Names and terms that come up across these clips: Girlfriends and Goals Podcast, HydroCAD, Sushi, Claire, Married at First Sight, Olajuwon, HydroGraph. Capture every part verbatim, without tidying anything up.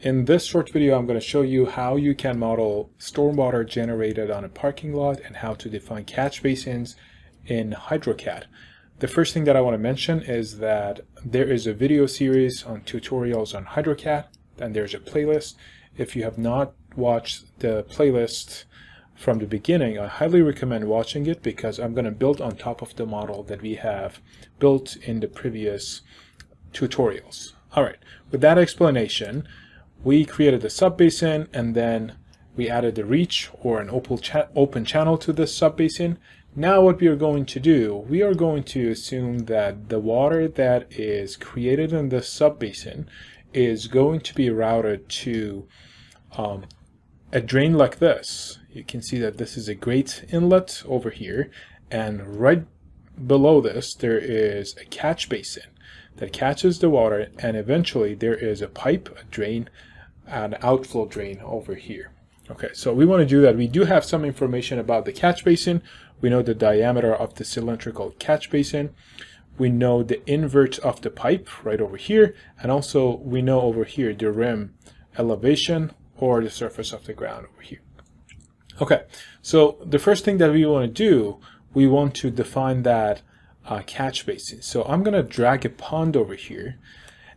In this short video, I'm going to show you how you can model stormwater generated on a parking lot and how to define catch basins in HydroCAD. The first thing that I want to mention is that there is a video series on tutorials on HydroCAD, and there's a playlist. If you have not watched the playlist from the beginning, I highly recommend watching it because I'm going to build on top of the model that we have built in the previous tutorials. All right, with that explanation, we created a sub-basin and then we added a reach or an open, cha open channel to this sub-basin. Now what we are going to do, we are going to assume that the water that is created in the sub-basin is going to be routed to um, a drain like this. You can see that this is a great inlet over here, and right below this there is a catch basin that catches the water, and eventually there is a pipe, a drain, an outflow drain over here. Okay, so we want to do that. We do have some information about the catch basin. We know the diameter of the cylindrical catch basin. We know the invert of the pipe right over here, and also we know over here the rim elevation or the surface of the ground over here. Okay, so the first thing that we want to do, we want to define that Uh, catch basin. So I'm going to drag a pond over here,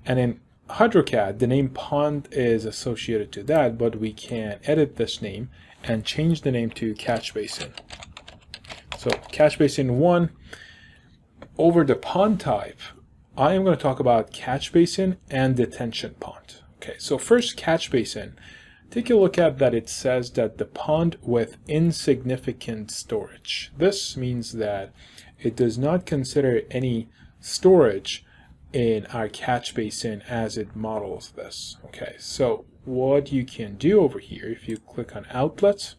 and in HydroCAD the name pond is associated to that, but we can edit this name and change the name to catch basin. So catch basin one. Over the pond type, I am going to talk about catch basin and detention pond. Okay, so first catch basin, take a look at that. It says that the pond with insignificant storage. This means that it does not consider any storage in our catch basin as it models this. Okay, so what you can do over here, if you click on outlets,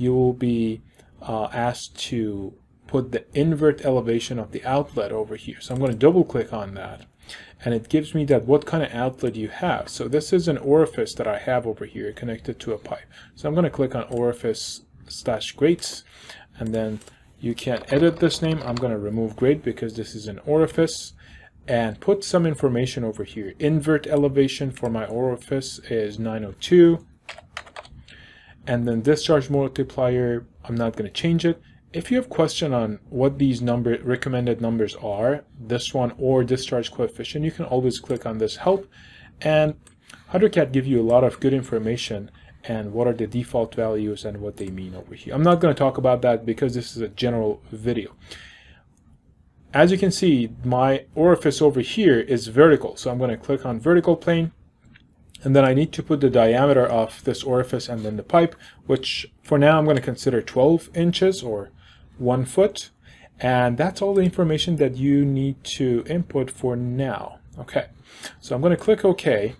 you will be uh, asked to put the invert elevation of the outlet over here. So I'm going to double click on that, and it gives me that what kind of outlet you have. So this is an orifice that I have over here connected to a pipe. So I'm going to click on orifice slash grates, and then you can edit this name. I'm going to remove grate because this is an orifice, and put some information over here. Invert elevation for my orifice is nine oh two, and then discharge multiplier, I'm not going to change it. If you have question on what these number recommended numbers are, this one or discharge coefficient, you can always click on this help, and HydroCAD give you a lot of good information and what are the default values and what they mean over here. I'm not going to talk about that because this is a general video. As you can see, my orifice over here is vertical, so I'm going to click on vertical plane, and then I need to put the diameter of this orifice and then the pipe, which for now I'm going to consider twelve inches or one foot, and that's all the information that you need to input for now. Okay, so I'm going to click OK,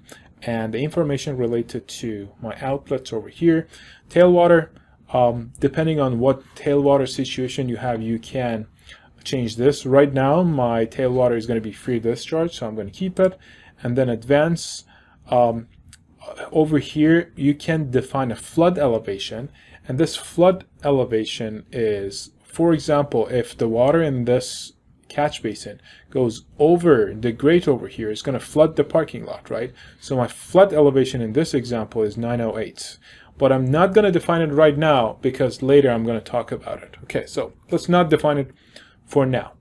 and the information related to my outlets over here. Tailwater, um, depending on what tailwater situation you have, you can change this. Right now my tailwater is going to be free discharge, so I'm going to keep it. And then advance, um, over here you can define a flood elevation, and this flood elevation is, for example, if the water in this catch basin goes over the grate over here, it's going to flood the parking lot, right? So my flood elevation in this example is nine oh eight, but I'm not going to define it right now because later I'm going to talk about it. Okay, so let's not define it for now.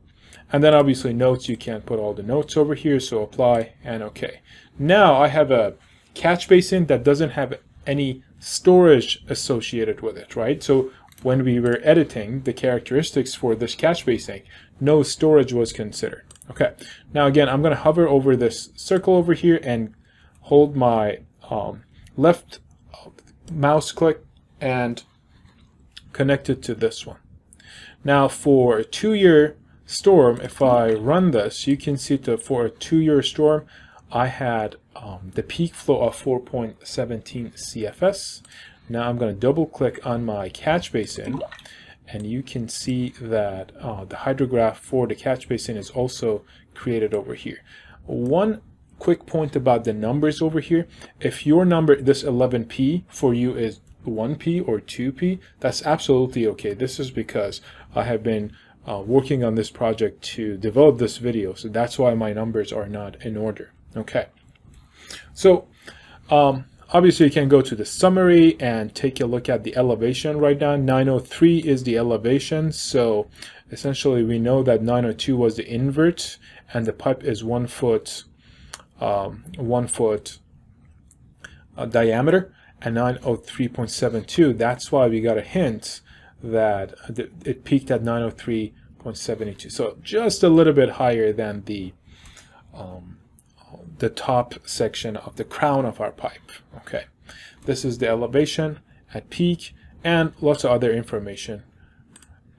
And then obviously notes, you can put all the notes over here, so apply and okay. Now I have a catch basin that doesn't have any storage associated with it, right? So when we were editing the characteristics for this catch basin, no storage was considered. Okay, now again, I'm going to hover over this circle over here and hold my um, left mouse click and connect it to this one. Now for a two-year storm, if I run this, you can see that for a two-year storm, I had um, the peak flow of four point one seven C F S. Now I'm going to double click on my catch basin, and you can see that uh, the hydrograph for the catch basin is also created over here. One quick point about the numbers over here. If your number, this eleven P for you is one P or two P, that's absolutely okay. This is because I have been uh, working on this project to develop this video, so that's why my numbers are not in order. Okay, so Um, obviously you can go to the summary and take a look at the elevation right now. nine oh three is the elevation, so essentially we know that nine oh two was the invert and the pipe is one foot um, one foot uh, diameter, and nine oh three point seven two, that's why we got a hint that it peaked at nine oh three point seven two, so just a little bit higher than the um, the top section of the crown of our pipe. Okay, this is the elevation at peak and lots of other information,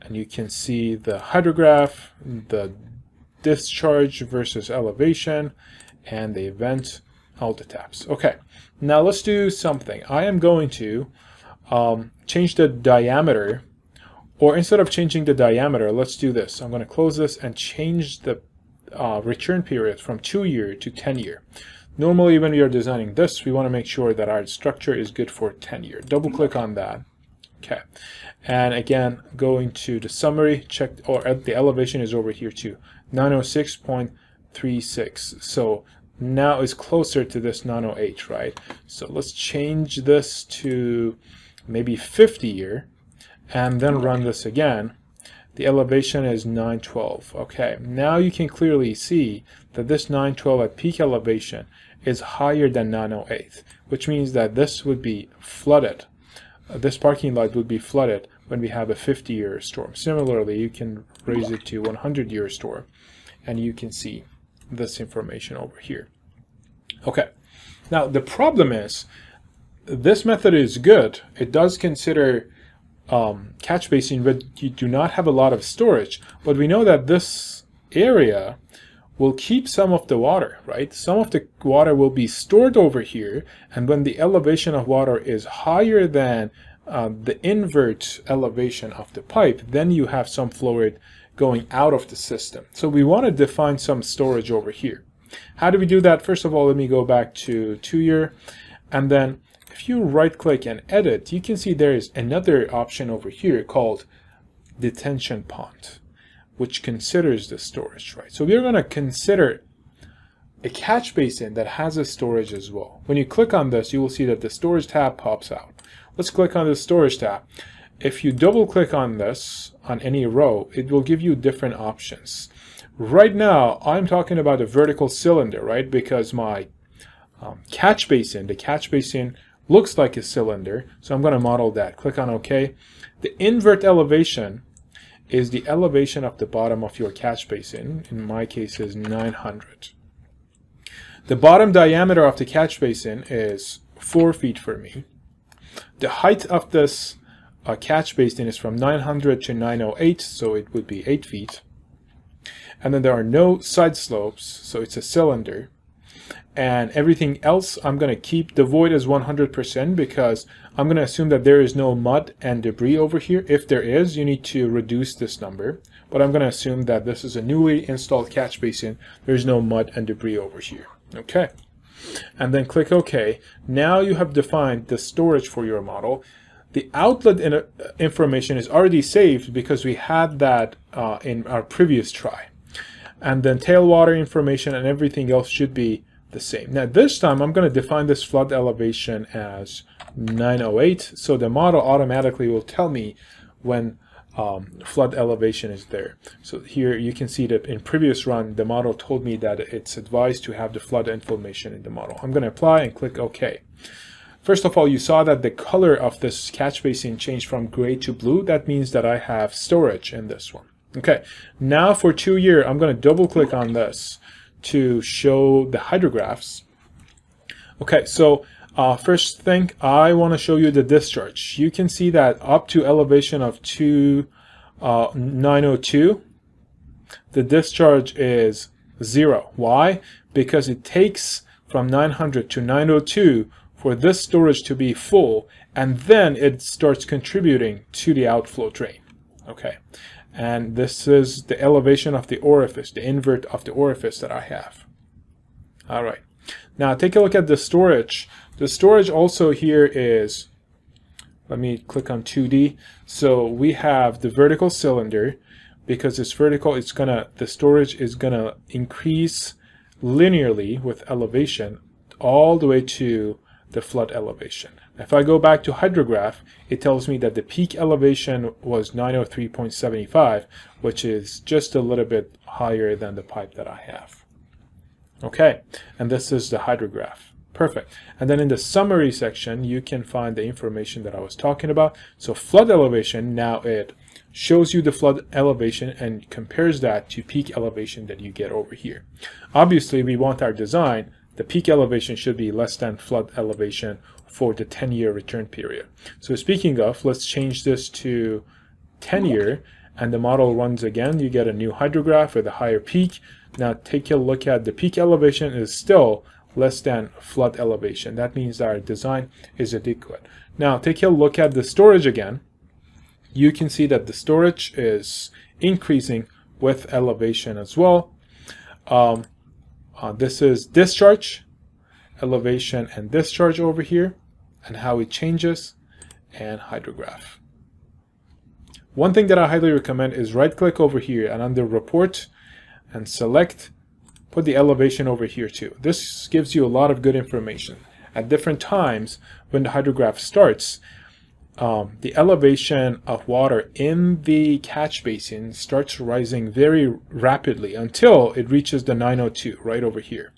and you can see the hydrograph, the discharge versus elevation, and the event, all the taps. Okay, now let's do something. I am going to um, change the diameter, or instead of changing the diameter, let's do this. I'm going to close this and change the Uh, return period from two year to ten year. Normally when we are designing this, we want to make sure that our structure is good for ten year. Double click on that. Okay, and again going to the summary, check, or the elevation is over here too, nine oh six point three six, so now it's closer to this nine oh eight, right? So let's change this to maybe fifty year and then run this again. The elevation is nine twelve. Okay, now you can clearly see that this nine twelve at peak elevation is higher than nine oh eight, which means that this would be flooded. Uh, this parking lot would be flooded when we have a fifty year storm. Similarly, you can raise it to one hundred year storm, and you can see this information over here. Okay, now the problem is this method is good. It does consider Um, catch basin, but you do not have a lot of storage, but we know that this area will keep some of the water, right? Some of the water will be stored over here, and when the elevation of water is higher than um, the invert elevation of the pipe, then you have some flow rate going out of the system. So we want to define some storage over here. How do we do that? First of all, let me go back to two year, and then if you right click and edit, you can see there is another option over here called detention pond, which considers the storage, right? So we're going to consider a catch basin that has a storage as well. When you click on this, you will see that the storage tab pops out. Let's click on the storage tab. If you double click on this, on any row, it will give you different options. Right now, I'm talking about a vertical cylinder, right? Because my um, catch basin, the catch basin looks like a cylinder, so I'm going to model that. Click on OK. The invert elevation is the elevation of the bottom of your catch basin. In my case is nine hundred. The bottom diameter of the catch basin is four feet for me. The height of this uh, catch basin is from nine hundred to nine oh eight, so it would be eight feet. And then there are no side slopes, so it's a cylinder. And everything else, I'm going to keep the void as one hundred percent because I'm going to assume that there is no mud and debris over here. If there is, you need to reduce this number, but I'm going to assume that this is a newly installed catch basin. There's no mud and debris over here. Okay, and then click OK. Now you have defined the storage for your model. The outlet in, uh, information is already saved because we had that uh, in our previous try, and then tailwater information and everything else should be the same. Now this time I'm going to define this flood elevation as nine oh eight, so the model automatically will tell me when um, flood elevation is there. So here you can see that in previous run the model told me that it's advised to have the flood information in the model. I'm going to apply and click OK. First of all, you saw that the color of this catch basin changed from gray to blue. That means that I have storage in this one. Okay, now for two year, I'm going to double click on this to show the hydrographs. Okay, so uh, first thing, I want to show you the discharge. You can see that up to elevation of two, uh, nine oh two, the discharge is zero. Why? Because it takes from nine hundred to nine oh two for this storage to be full, and then it starts contributing to the outflow drain. Okay, and this is the elevation of the orifice, the invert of the orifice that I have. All right, now take a look at the storage. The storage also here is, let me click on two D. So we have the vertical cylinder. Because it's vertical, it's gonna, the storage is gonna increase linearly with elevation all the way to the flood elevation. If I go back to HydroGraph, it tells me that the peak elevation was nine oh three point seven five, which is just a little bit higher than the pipe that I have. Okay, and this is the HydroGraph. Perfect. And then in the summary section, you can find the information that I was talking about. So flood elevation, now it shows you the flood elevation and compares that to peak elevation that you get over here. Obviously, we want our design, the peak elevation should be less than flood elevation for the ten-year return period. So speaking of, let's change this to ten-year, and the model runs again. You get a new HydroGraph with a higher peak. Now take a look at the peak elevation is still less than flood elevation. That means our design is adequate. Now take a look at the storage again. You can see that the storage is increasing with elevation as well. Um, uh, this is discharge, elevation and discharge over here, and how it changes, and HydroGraph. One thing that I highly recommend is right click over here and under report and select, put the elevation over here too. This gives you a lot of good information. At different times when the HydroGraph starts, Um, the elevation of water in the catch basin starts rising very rapidly until it reaches the nine oh two right over here.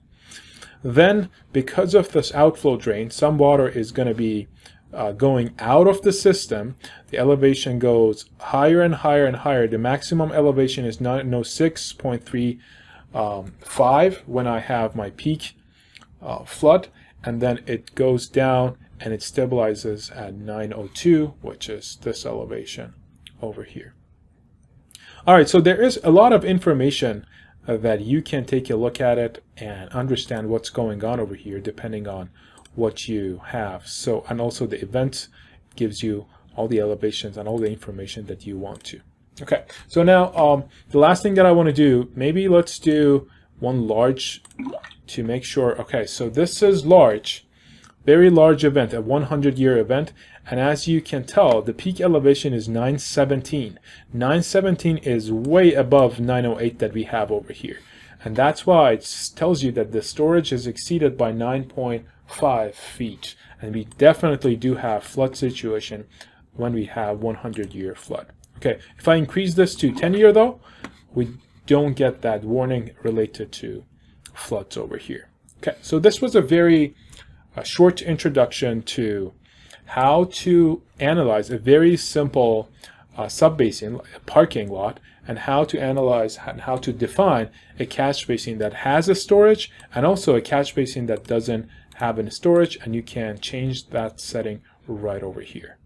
Then, because of this outflow drain, some water is going to be uh, going out of the system. The elevation goes higher and higher and higher. The maximum elevation is nine oh six point three five when I have my peak uh, flood, and then it goes down and it stabilizes at nine oh two, which is this elevation over here. All right, so there is a lot of information uh, that you can take a look at it and understand what's going on over here depending on what you have. So, and also the events gives you all the elevations and all the information that you want to. Okay, so now um, the last thing that I want to do, maybe let's do one large to make sure. Okay, so this is large. Very large event, a one hundred year event, and as you can tell, the peak elevation is nine seventeen. nine seventeen is way above nine oh eight that we have over here, and that's why it tells you that the storage is exceeded by nine point five feet, and we definitely do have flood situation when we have one hundred year flood. Okay, if I increase this to ten year though, we don't get that warning related to floods over here. Okay, so this was a very a short introduction to how to analyze a very simple uh, sub-basin, a parking lot, and how to analyze and how to define a catch basin that has a storage and also a catch basin that doesn't have a storage, and you can change that setting right over here.